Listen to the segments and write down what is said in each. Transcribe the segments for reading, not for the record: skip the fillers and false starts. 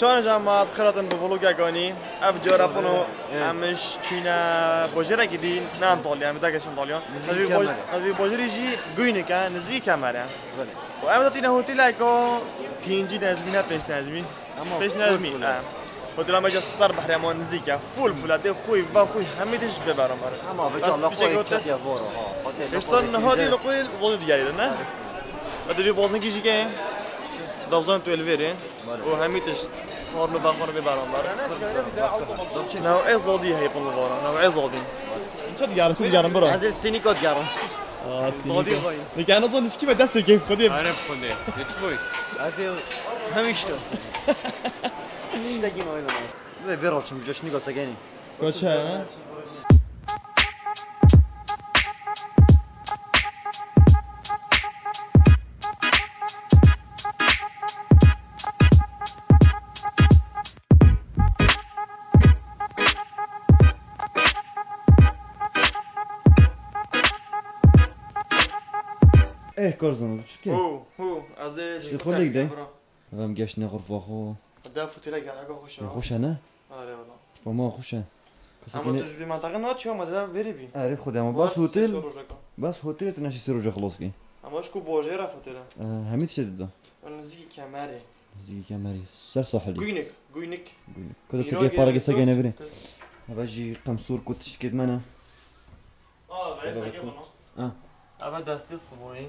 چون جماعت خیراتون به ولوگ اگانی اف جارپونو همش چینا بوجره گیدین نه انطالیا هم داگش انطالیا از بوجری جی گوینه که نزدیک همره و اما داتی نه هتل ایکو پینجی نزمی نه پنج نزمی پنج نزمی هتل هم جا سر بحرمان نزدیکه فول فولاده خوی و خوی همیدش ببرم بره اما به جان لقای کتی وارو ها بشتن هادی لقای غلط گریده نه ادبی بازنگی چی که داوزان تو الویره و همیتش خارلو و خارلو ببرم بره نه ازادی هیپن ببرم نه ازادی چه دیگرم چه دیگرم برای از سینی کد گرم ازادی خواهی میگن از آنش کی به دست گیم خودیم عرب خونه چی بود از همیش تو این دکی ما اینه برای چند جاش نیگا سگنی کجا کارزنده چیکه؟ هو از چی خوردی ده؟ هم گشت نخورف و خو. داد فوتیلا گل اگه خوشه. خوشه نه؟ آره ولی. فما خوشه. اما تو جوری منطقه نه چیم داد وری بی. آره خودم. بس هتل تو نشی سروج خلاص کی؟ اما اشکو باجه را فوتیلا. همیشه شد داد. نزدیکی کمری سر ساحلی. گوینک. کدوم سگی پارگی سگی نبری؟ هواجی قمصور کوتش کد منه. ولی سگی بنا. اما دستی صبحی.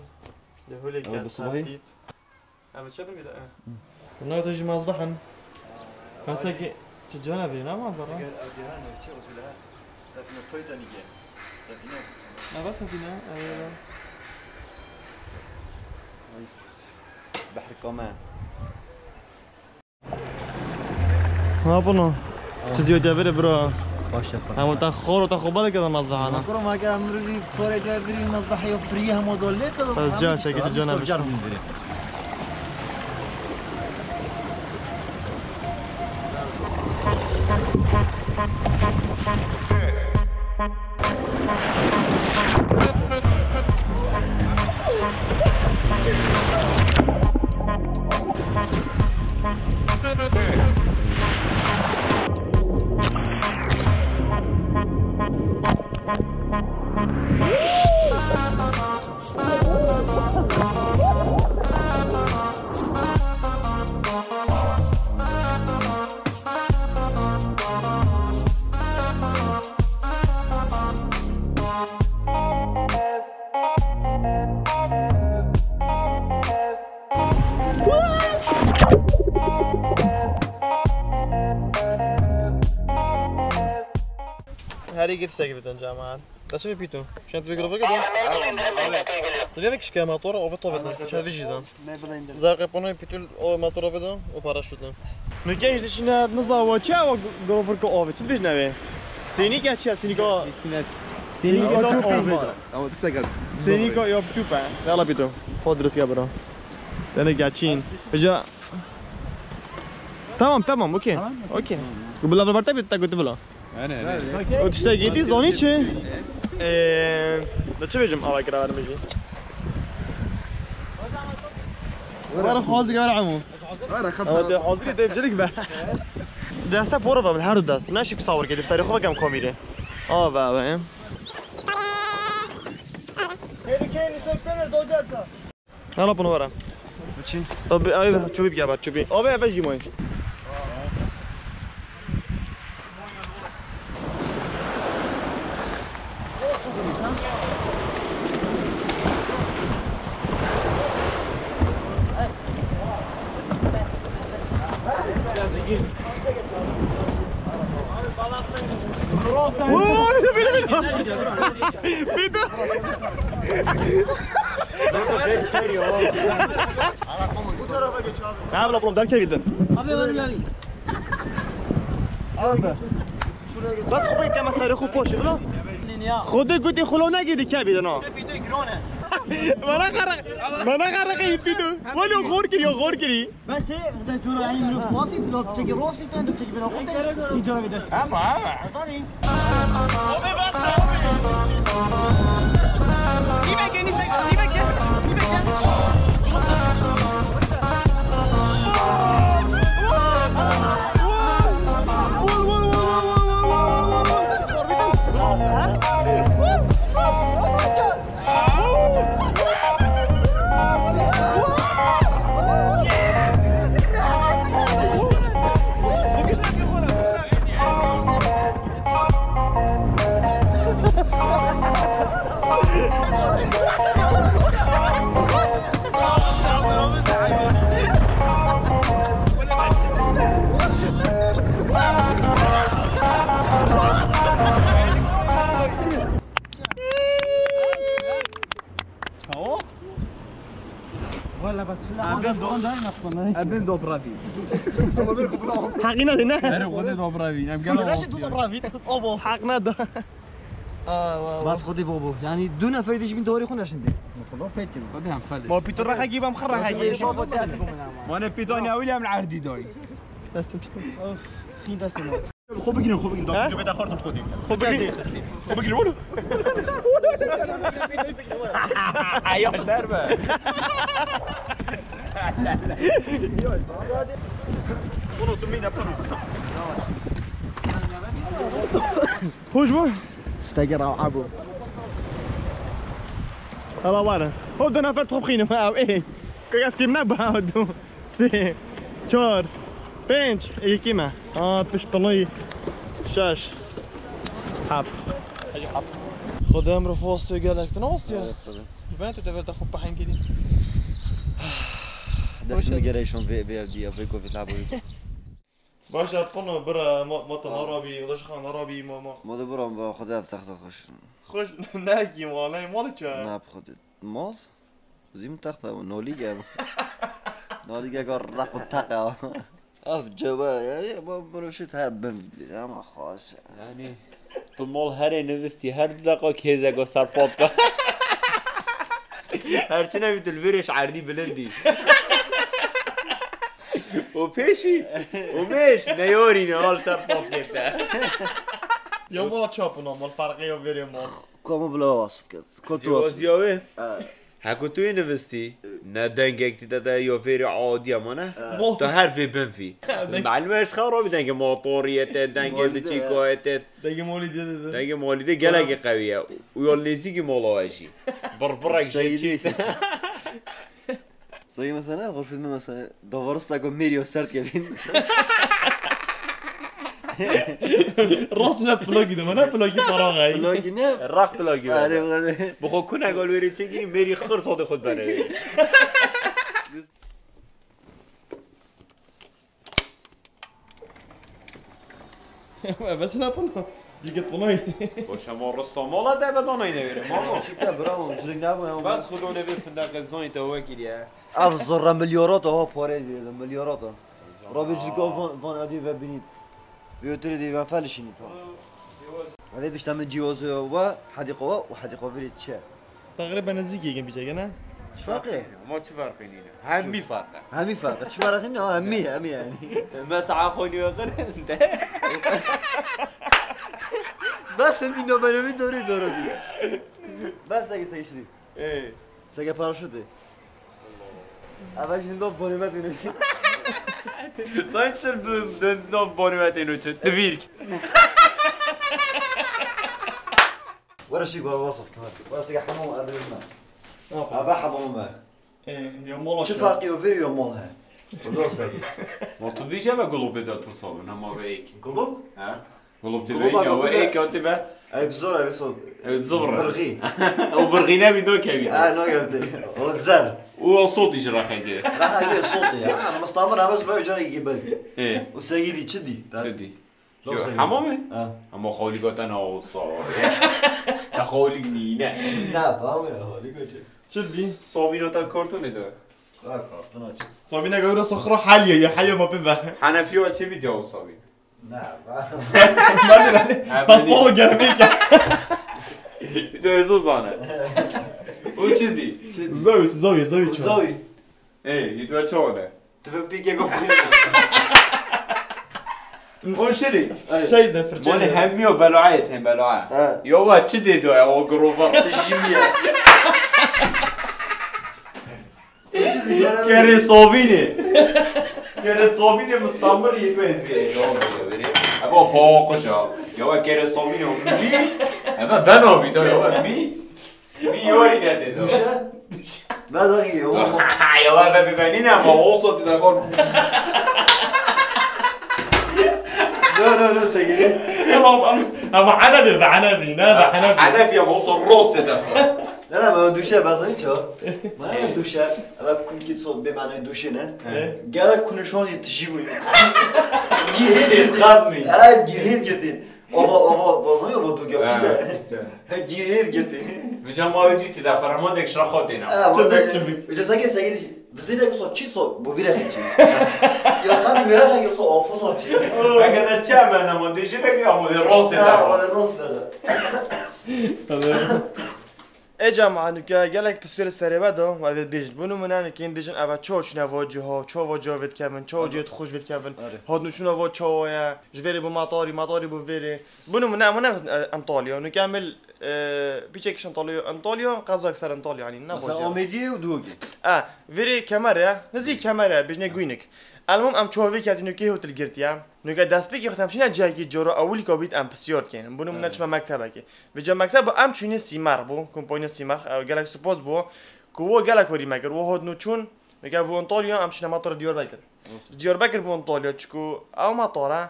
لهولي كان صباحي أما شو بنبدأ؟ كنا تجي مصباحا بس كي تجونا بينا ما زرنا سكر أديهنا وشيء وطلع سفينة تويتاني جاء سفينة ما بس سفينة بحر كمان ما بنا تجيو تجبر برا هم تا خور و تا خوبه دکه دم مزبحه نه. کروم اگه امروزی کاری داری مزبحه یا فری هم اداله تا. پس جا سعی تو جان بیشتر می‌دی. هری گفت سعی بدن جماعت. داشتی بیتون. شنید ویگرو وگرو. دیگه کشکه موتور آویت آویدن. چه ویجیدن؟ زاغ پنوی بیتون موتور آویدن و پاراشوتن. نکیش دیشی نه نزد و چه و گرو فرق آویت. چی بیش نمیه؟ سینی که چیه سینیکا؟ سینیکا آویدن. اما دست کار. سینیکا یا چوپه؟ نه لبیتون. خود درست کردم. دنبه گچین. بچه. تمام. اوکی. قبلا بلبار تا بیت تا گویی بلا. نه. اوت شده گیدی زنی چه؟ دچه بیشم آواز کرده میگی. وارد حاضری که وارد عمو. وارد حاضری دیپ جلگ به. دست پورو و من هر دست نشیک صور کردی بسیاری خوب کم کامیره. آباعم. حالا پنو وارد. چی؟ طب آیا چوبی بیا بار چوبی. آبی اولی میای. Ne yapalım oğlum derken gittin? Abi ben geldim. Abi. Bas kopayım ki ama sarı kopu açıp lan. Kudu kutu kulağına girdik ya birden o. Bana karak ayıp gidiyor. Valla gor giriyor. Ben şey, ben çoğu ayı mülüp basıp, lop çeki roşi tanıdım, çeki bana kutu gidiyor gidiyor. Ama. Abi basta abi. İbek en ise. Avem Dobravin. Haq nada, ne? Merhaba, xodi Dobravin. Am galo. Nechta do Dobravin? Obo. Haq nada. بس خودی بابا یعنی دو نفر دیش می‌داری خونشون بی. خدا پیتی خودی هم فلش. ما پیتو راه گیبم خرره هایی. بابا داد گومنام. ما نه پیتو نیاولی هم عردی دای. دستم آخ خیلی دستم. خوب بگیرم خوب بگیرم داد. بده خوردم خودی. خوب بگیرم. خوب بگیرم ولو. ایوش دربه. برو تو مینا برو. خوش بود. استقر عبو هلا وارا هو دو نفر تخبخينه معه ايه كاس كيمنا بعده 3 4 5 ايه كيما باش طلي شاش حاف اجي حاف خدام رفوست قالك تنوصت يا البنات تدبر تخب حين كده داش ميغريشن في بي افريكو في تلعبوا باشه قلنا برا مطن عربي وداش خان عربي ماما ما برا برا خدها في تخت خوش ناجي والله ما لك انا بخد مال زيم تخت نوليجا نوليجا قرق التقى عرف جوا يعني ما بروش تهب ما خاص يعني طول مال هر نوستي هر دقه كيزا قو صار بودكا هرتنا بتلفرش عردي بلندي و پیشی و میش نیاری نه حال تر پاک کرده یا مالا چاپونا مال فرقی ها بریم مال کامو بلا آسف کرد کتو آسف یاوه هکو توی نوستی نه دنگک دیده ده یا فیر عادی اما نه تا حرفی بنفی معلومهش خرابی دنگ ماطوریتت دنگ ده چیکایتت دنگ مالیده ده دنگ مالیده گلگ قویه و یا لیسی که مالا هشی بربرک شکیت زي مثلا غرفتنا مثلا دورستك وميريو سرت كابين راتنا بلاقي ده ما انا بلاقي فراغ بلاقي نعم الراق بلاقي بخو كنا قالوا لي تجي ميري خر صوت خد بنا بس انا طلع دیگه طلای باشه ما رستم والا ده بدون اینه ما چیکار برام جنگم بس خودونه بیر فندق زون تو وکیلیه افزر میلیارات ها پاره دیدم میلیارات ها را به جیگان وان ادی و بینید بیوتری دیوان فلشینید ولی بیشتر من جیواز و حدیقه و حدیقه برید چه تقریبا نزدیکی گیم بیچه نه چه فرقه ما چه فرقی نیست همی فرقه همی فرقه چه فرقی نه همی یعنی مسعا خونی و قرنده بس انتی نوبنوی داری بس اگه سگشری سگه پاراشوته اولش هندو بانیمت اینوشید تا این چل هندو بانیمت اینوشید دویرک ورشی گوه واسف کمت ورشی گه حمام قدر من عبا حمام من چه فرقی و ویر یا مال هم خدا سگه ما تو بیشه همه گلوب ده تو سابه نما به ایک گلوب؟ گلوب تبه ایک او ایک او تبه ای بزور ای بسور ای بزور برغی او برغی نمیدو که بید اه نگرده او زر و صوتي جراحي راح صوتي انا مستعمر عباس بقى جاري يجيبلي ايه وسيدي تشدي تشدي حمامي اما خولي قلت انا وصار تخولي جنينه لا باوي خولي قلت تشدي صوبينه تاع كرتون ده لا كرتون صوبينه غير صخره حاليه يا حيه ما بها حنفيه تشي فيديو صوبي لا بس صور جنبيك ده زانه وچدی زوی زوی زوی زوی ای یه دو چونه تو پیکه گفتم اون شری شاید نفرچه من همیو بلعت هم بلعت یا وا چدی دو او گروفا تجمیه کاری صوبینه کاری صوبینه مستمر یه دوین بیه ابا فوقشا یا وا کاری صوبینه می ابا فنو بیتو یا می میوری نده دو نه دقیقی او خود حیوان و ببینی نه ما او صوتی نخور نه سگیری اما عنبی و عنبی نه و عنبی اما او صوت رست دفعه نه من دوشه بازن چه؟ من دوشه. اما کنید صد به من دوشه نه؟ گرگ کنشانی تجیبی. گیرید خب می. آه گیرید گردید. آوا بازن یا ودوگی آبیسه. گیرید گردید. میگم ما ویدیویی در فرمان دکش را خود دینم. چه سعی سعی وزیر یک ساعت چی ساعت بوده هیچی؟ یا خاطر میرسه یک ساعت آفوس هیچی؟ مگه دچه من نمودیشی بگیم آموزه راست داره. آموزه راست داره. ای جماعت نکه گلک پسیل سری بده و ادت بیشتر بونو منن که این بیشتر اول چه چون واجه ها چه واجه وید کردن چه واجهت خوش وید کردن هاد نشون واجه چه جوری بو مطاری بو ویری بونو منن انطالیا نکامل بیچکش انطالیا قضا اکثر انطالیا یعنی نه واجه آمیدی و دوگی ویری کمره نزدیک کمره بیش نگوینک المهم ام چه وی کردی نکه هتل گرتیم نگه دست بگی خودم چی نجایی جورا اولی کابید ام پسیار کنیم بونم نچ مکتبه که و جا مکتب ام چونه سیمار بو کمپانی سیمار گلک سپاس بو که و گلک هری مگر و هد نچون نگه بو انطالیا ام چونه مطار دیار بکر بو انطالیا چکو او مطاره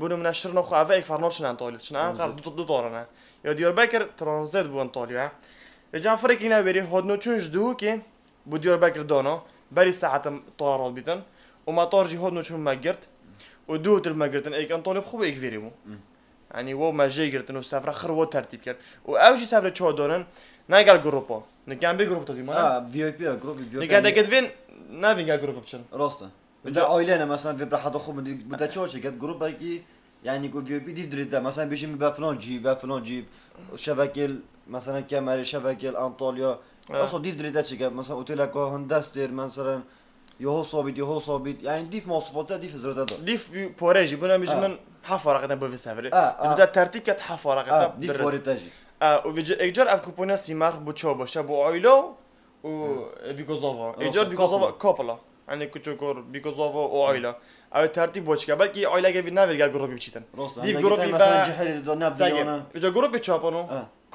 بونم نشر نخو اوه ایک فرنار چون انطالیا چون ام قرار دو تاره نه یا دیار بکر ترانزیت بو انطالیا و جا فرق اینا بری هد نچونش دو که بو دیار بکر دانا بری ساعت تارال بیتن و مطار جهاد نچون مگرد و دو تل مگرتن ایک انطالیا خوب ایک ویریم. یعنی و مجازی گرتن و سفر خر و ترتیب کرد. و اولی سفر چه دارن؟ نگال گروپا. نگام بی گروپ دادیم. VIP گروپ. نگام دقت وین نه وینگال گروپ بچن. راسته. بوده عائله مثلا وی برای حدا خوب بوده چه چه گرت گروپ بگی یعنی کو VIP دیف درده مثلا بیشی می با فلان جیب شبکل مثلا کمری شبکل انطالیا. اصلا دیف درده چه گرت مثلا اوتیلا که هندستر مثلا یهو صابید یعنی دیف مواصفاته دیف زرده دار دیف پورجی بنا میشه من حفارقتا به وسافری بوده ترتیب کرد حفارقتا دیف پورتاجی و اجار اف کوپونیا سیمار بو چوبا شبو آیلو و بیگوزاوا اجار بیگوزاوا کاپلا یعنی کوچوکور بیگوزاوا و آیلا او ترتیب بوچکه بلکه آیلا گوی نویل گروپی بچیتن دیف گروپی با جهل دنا بیانا اجار گروپی چاپانو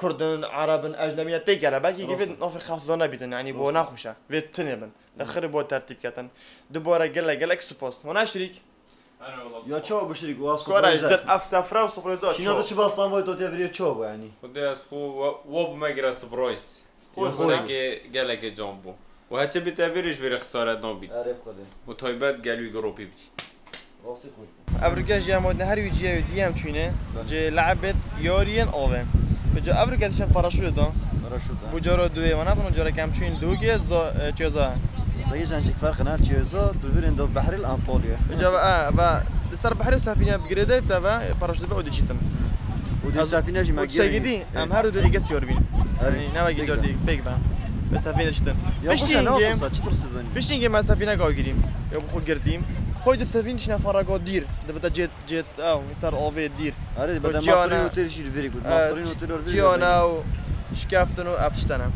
کردن عربن اجنبی تیکره بلکه گوی ناف خفزانه بیتن یعنی بو نخوشه وی تنبن آخر بود ترتیب کردن دوباره گله سپاس من شریک یا چه با شریک و اصلا کارش در افسفره و سپرایزات چی نداشت با اصلا باید تو تیوری چه با یعنی خدا از خوب مگر سپرایز خود که گله که جامبو و هرچه بی تیوریش بر خسارت نبید آره خدا و تایبت گلوی گروپی بچید راستی خوش افریقا جامد هر ویجی و دیم چونه جه لعبت یارین آوه بجا افریقا دیشن پاراشوت دان بجارا دوی و نه بنا جارا کم چون دوگه چیزا سعیش انشک فرق نداره چیزا تو برند و بحری الانطالیا. اجبا و سر بحری سفینه بگیرده بده و پاراشوت به اودیشیتن. اودیش سفینه چی مگه؟ سعیدی. ام هر دو دیگه سیار بین. نه وگی جدی بگم. به سفینه چیتن. پشینگیم ما سفینه گاوگیریم. یا بخور گردیم. خودت سفینش نفرگا دیر. دبته جت آو سر آوی دیر. آره دبته ماسترین اوتیلش ویری بود. ماسترین اوتیل ویری. چیانا و شکافتن و افتشتنم.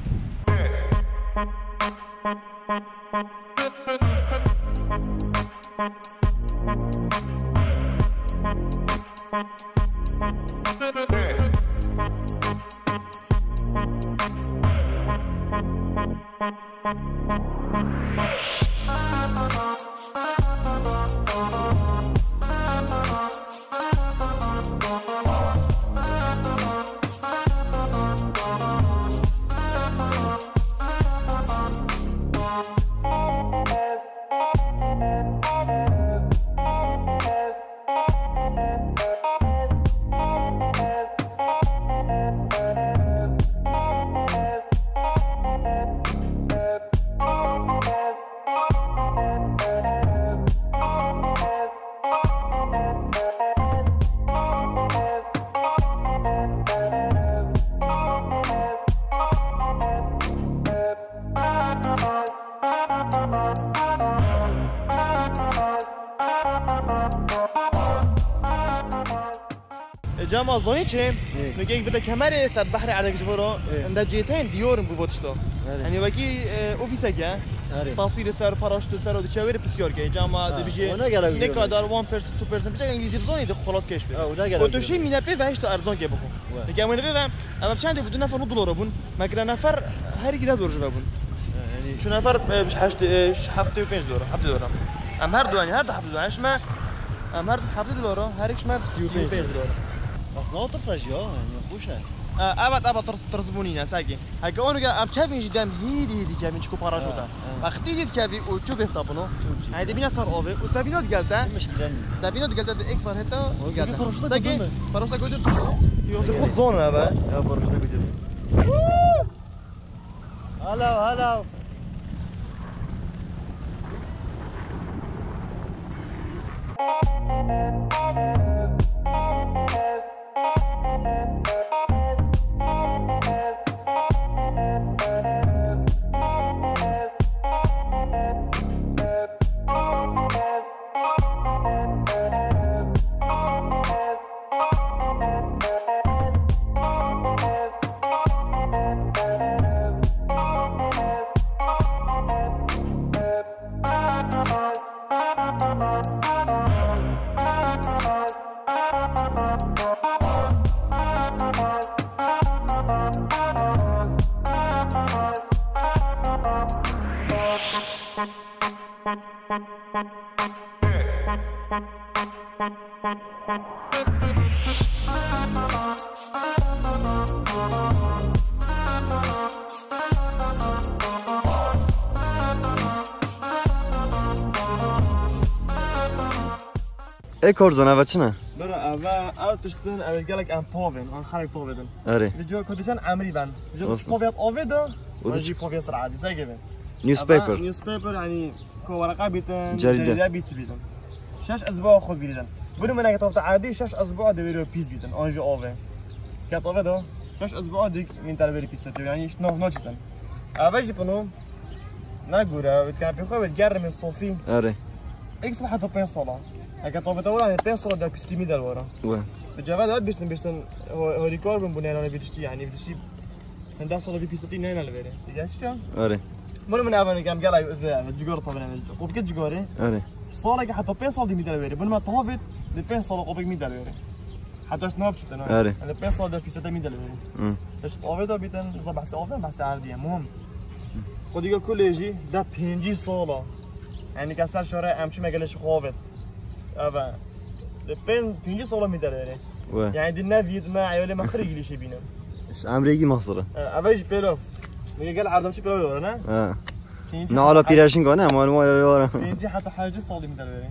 جمع زنی چه؟ نگه بده کمره سر بحر عرق جوارا اندجیتن دیورم بودش تو. یعنی وقتی اوفیسه گه تصویر سر پاراشوت سر ادیشه ویر پسیار گه جمع دبیجی نکادار 1% 2% بیشتر انگلیسی بزنید خلاص کش بده. و توشی می نپی وایش تو ارزان که بخو. نگه من نپیم. اما چند بود نفر $1 بون. مگر نفر هری گیده دور جواب بون. چون نفر $7.5 $7. اما هر دو $7 ما. اما $7 هریش ما $35. اصلا ترسج يا يعني خوشه ابد ترزبونينا ساكي هكا اونغا ام تشافين جدام هيدي كامين تشكو باراشوتا وقت يديت كابي وتشوف يفتابنو هادي بينا صار اوفي وسافينو دقالتا سافينو دقالتا اكثر حتى ساكي باراشوتا كوجو يوصل خط زون هذا يا باراشوتا كوجو هلا هلا ای کارزن اوه چنه؟ برای اوه او تشتن اوه گلک ام تاوین، آن خلق تاویدن اره ویجو کدیشن امری بند ویجو پاویت آویدن ویجو پاویت سرعه دیزه گوین نیوز پیپر نیوز پیپر یعنی که ورقه بیتن جریده بیتی بیتن شش ازباع خود بیدن بودو من اگه تافت عادی شش ازباع دویرو پیز بیتن آنجو آوه که تاوه دو شش ازباع دیگ من تلویری پیز بیتن یعنی ناف ناچیتن اوه جی پنو نگوره ویتکن پیخواه ویتگرم صوفی اره ایک سلحه تا پین ساله اگه طوفت اولا هی پین ساله در پیشتی میدل وره وی به جوه داد بیشتن هوری کار بون بونه اینانه بیتشتی یعنی بیتشتی هنده ساله بی پیستی نه نلویره دیگه چی چون؟ اره منو من اولا نگم گل اگه ازده جگار طوفت نمیده خوب که جگاره؟ اره ساله اگه حتی پین سال دی میدل وره بون من طوفت در پین ساله قوبک میدل وره حتی اشت ناف چیتن اره در پین ساله در پیسته میدل وره اشت آوه دا بیتن ازا بحث آوه بحث عردیه مهم خود دیگه کلیجی در 5 ساله یعنی کسر شاره امچی مگلش خواهد اوه پنجی ساله میداره یعنی دل نوید ما عیاله مخرجی لیشه بینم امریگی مصره اوه ایش پیلاف میگه گل عردمشی پیلاف داره نه؟ نه حالا پیرشین کنه اما علمه داره پنجی حتی 5 ساله میداره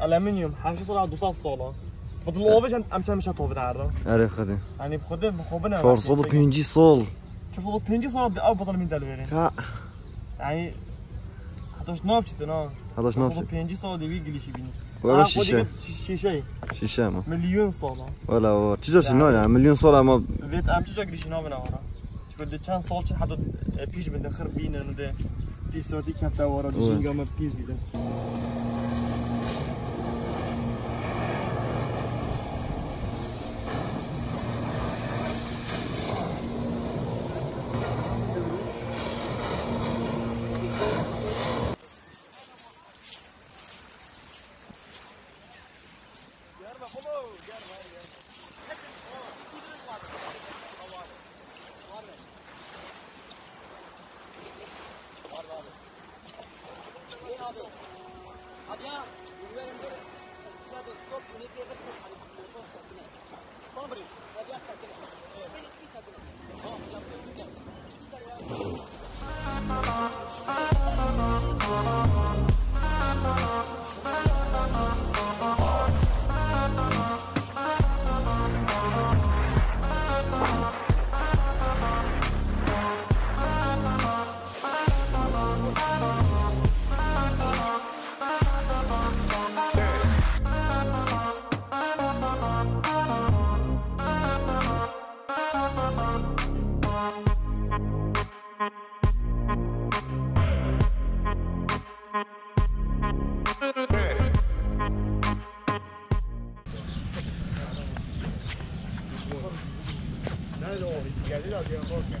الامینیوم 5 ساله 200 ساله بدل آوهش امچه همیشه توفید عردم اره خده یعنی بخوده خوبه نه 450 سال 450 ساله ده او بطل میداره یعنی حتاش ناف چیده نه حتاش ناف چیده 5 ساله دیوی گلیشی بینیم ولا شيشه شيشه شيشه ما مليون صاله ولا تجوش هنا مليون صاله ما بيت عم تجوك ليش هنا ورا تقول لي كان صالح حد بيش بده خربين انه ده في صوتي كفته ورا ديجا ما بيز بده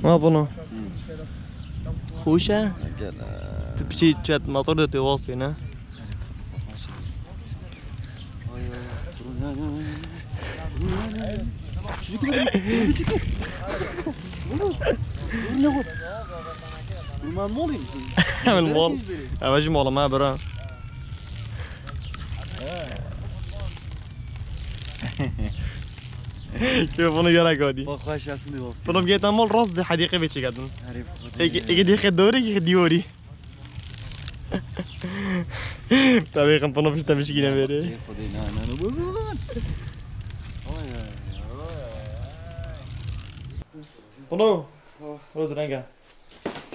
ما بنا خوشه تبشي تشات مطرده تواصي نه ما كيف بوني جراك هادي؟ بخواش ياسين دي وسط. بونم جيت أمال راس دي حديقة بيتشي قدم. عارف. إيه دي خدوري إيه ديوري. تابعي كم بونم بشتا بيشي كده بيري. بونو. رود رنجا.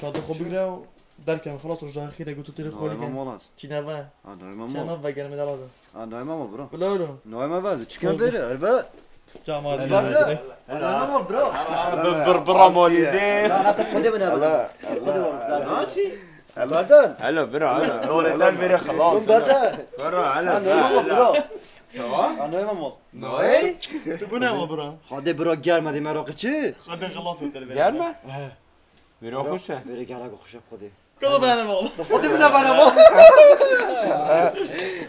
شاطر خبيرة و دركم خلاص رجع خيرك قلت تلف خالي. مامان. چی نباید؟ چی نباید گرمه دلاره؟ نایمام برا. بله نایمام باز. چیکار بیاره؟ البته. جامعه. برده. نایمام برا. بر برا مالی ده. خودی من برا. خودی برا. آنچی؟ برده. حالا برا. حالا برا خلاص. برده. برا حالا. نایمام برا. چه؟ نایمام. نای؟ تو بنام برا. خودی برا گرمه دی مراقب چی؟ خودی خلاص میتونه برا. گرمه؟ برا خوشه. برا گرگ خوشه خودی. كله بنا مال. خودي بنا مال.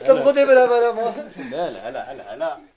طب خودي بنا مال. لا لا لا لا لا.